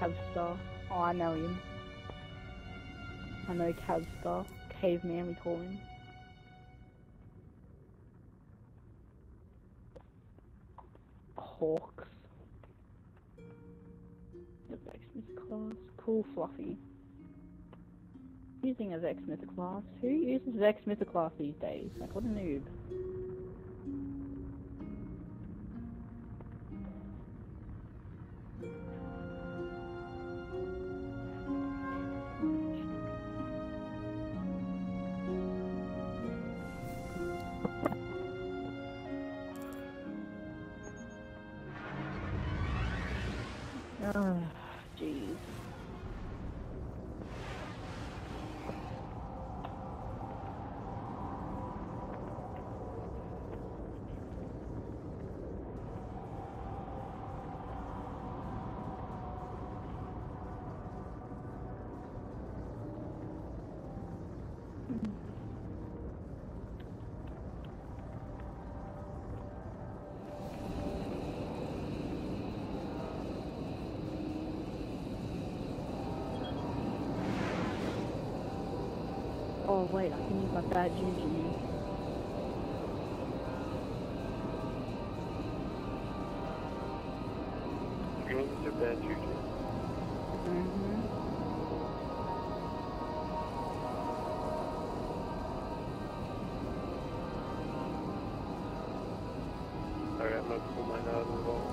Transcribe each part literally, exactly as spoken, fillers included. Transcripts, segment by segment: Cabstar. Oh, I know him. I know Cabstar. Caveman, we call him. Hawks. The Vex Mythoclast. Cool Fluffy. Using a Vex Mythoclast. Who uses Vex Mythoclast these days? Like, what a noob. Oh, jeez. Oh wait, I can use my bad juju. You can use your bad juju. Mm-hmm. Sorry, I'm gonna pull mine out of the vault.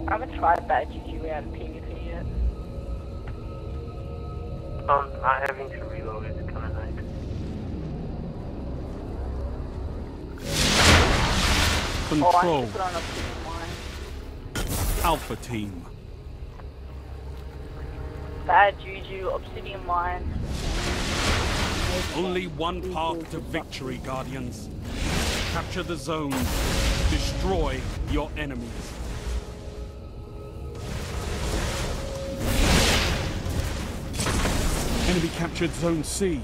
I haven't tried Bad Juju out of P V P yet. Um, not having to reload is kind of nice. Control. Oh, I should put on Obsidian Wine. Alpha Team. Bad Juju, Obsidian Wine. Only one path to victory, Guardians. Capture the zone. Destroy your enemies. Enemy captured Zone C.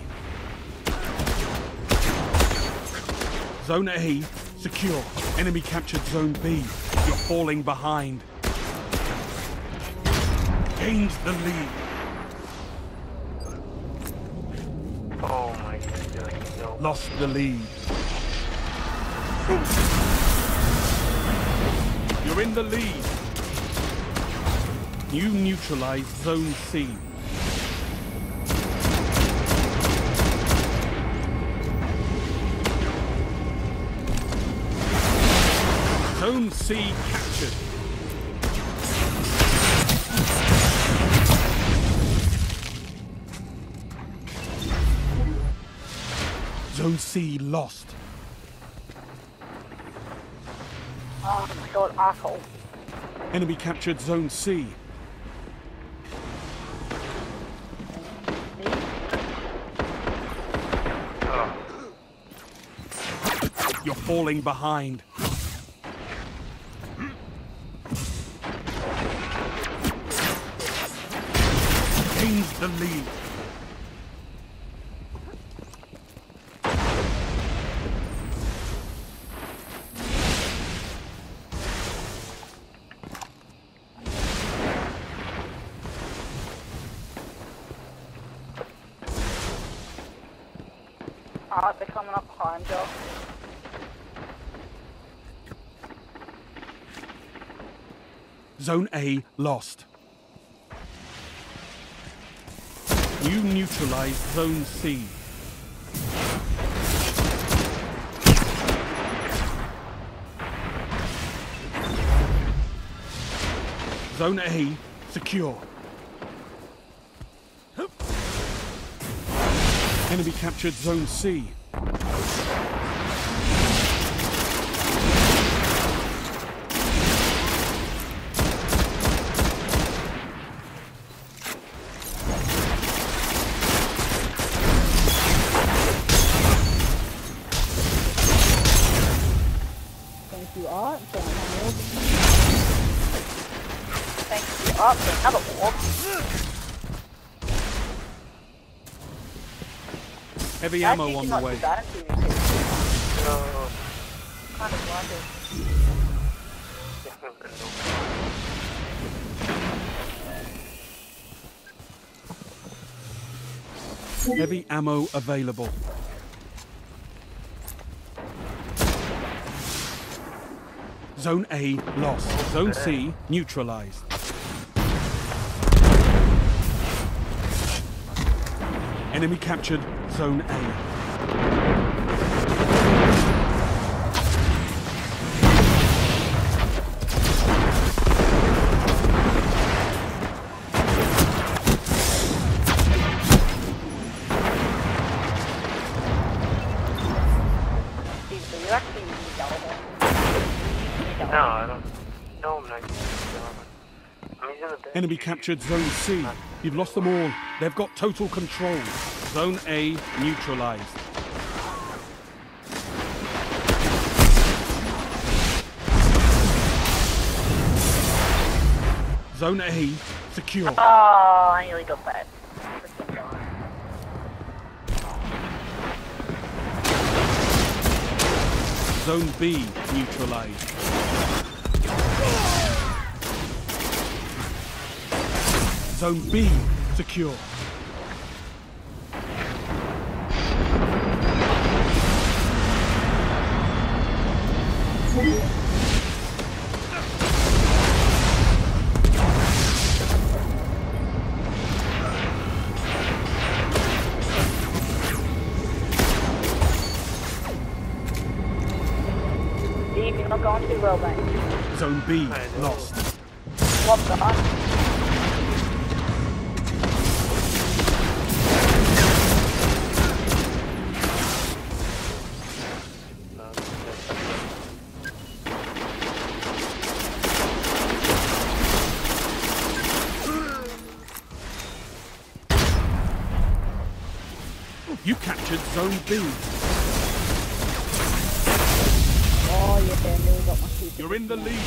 Zone A, secure. Enemy captured Zone B. You're falling behind. Gained the lead. Oh my goodness. No. Lost the lead. You're in the lead. You neutralized Zone C. Zone C captured. Zone C lost. Oh my god, asshole. Enemy captured Zone C. You're falling behind. The lead. Ah, oh, they're coming up behind you. Zone A lost. You neutralized Zone C. Zone A, secure. Enemy captured Zone C. You are, so Heavy ammo on the way. Heavy ammo available. Zone A lost. Zone C neutralized. Enemy captured Zone A. Steve, you actually need Delvin. No, I don't. No, I'm not using Delvin. I'm using the bed. Enemy captured Zone C. You've lost them all. They've got total control. Zone A neutralized. Zone A secure. Oh, I nearly got that. Zone B neutralized. Zone B secure. Steve, you're not going too well, mate. Zone B lost. What the fuck? You captured Zone B. Oh, yeah, I nearly got my super. You're in the lead.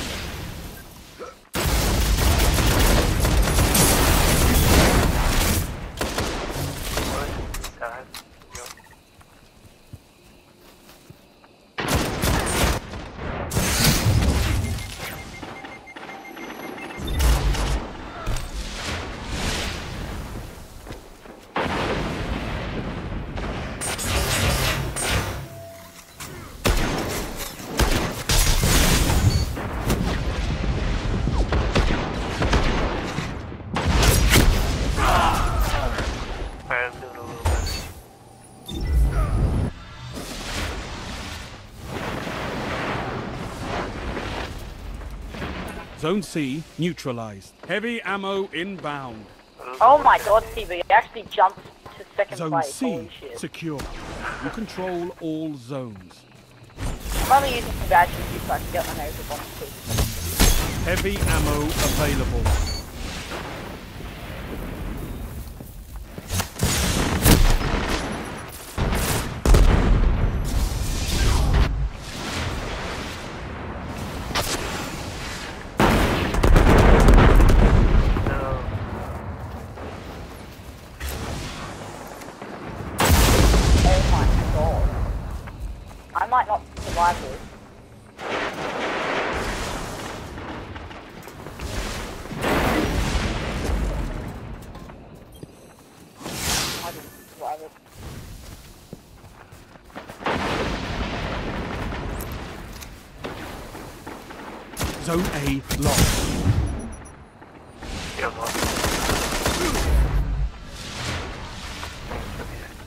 Zone C neutralized. Heavy ammo inbound. Oh my god, Steve, you actually jumped to second zone place. Zone C secure. You control all zones. I'm only using some bad juju so I can get my nose up on the team. Heavy ammo available. Zone A lost.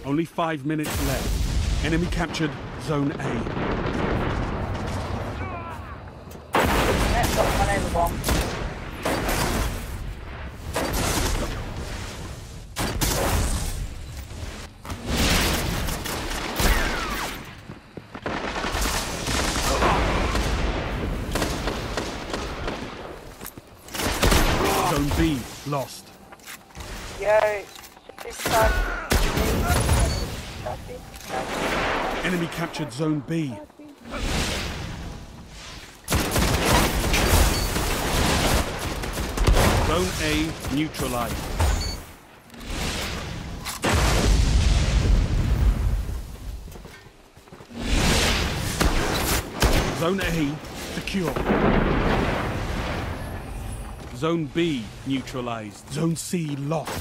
Only five minutes left. Enemy captured Zone A. That's got one over bomb. Zone B lost. Yo, enemy captured Zone B. Zone A neutralized. Zone A, secure. Zone B, neutralized. Zone C, lost.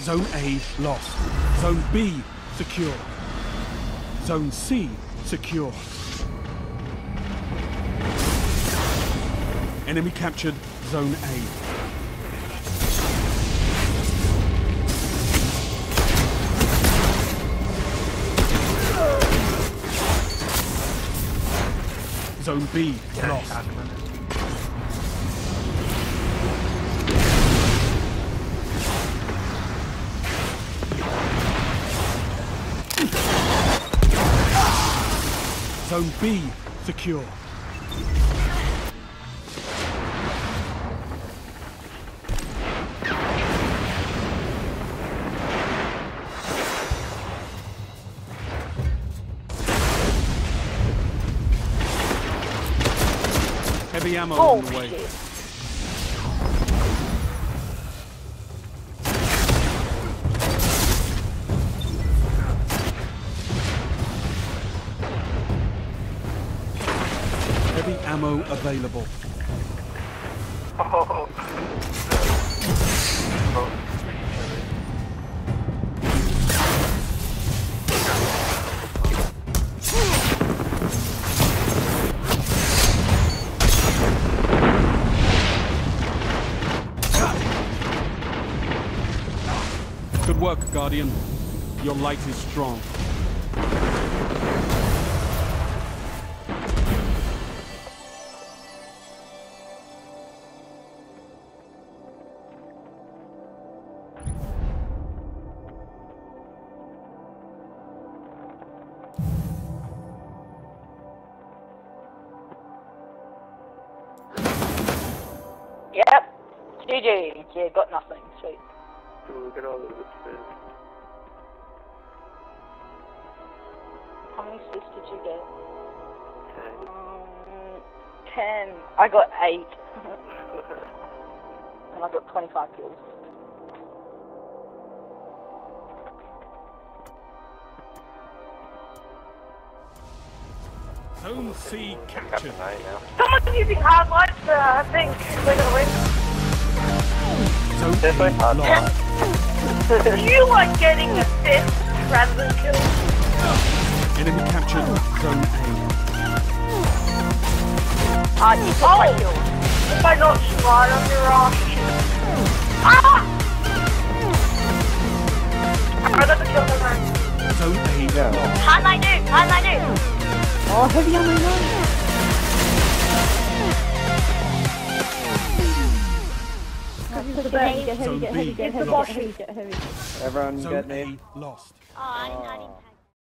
Zone A, lost. Zone B, secure. Zone C, secure. Enemy captured Zone A. Zone B, lost. Zone B, secure. Heavy ammo oh, on the way. Shit. Heavy ammo available. Oh. Good work, Guardian. Your light is strong. Yep. G G. Yeah, got nothing. Sweet. Look at all of this thing. How many assists did you get? Ten. Um, ten. I got eight. And I got twenty-five kills. Zone C captured. Someone's using hard light, uh, I think we're gonna win. Zone C definitely hard light. You like getting assists rather than kills. Enemy captured Zone A. Ah, you got my kill. If I not slide on your ass. Ah! I got the kill for mine. Zone A, go. Hard light do, hard light do. Oh, heavy on my nose. Get heavy, get heavy, get heavy, get heavy, get heavy, get heavy. Everyone get me. Lost. Oh, I'm not even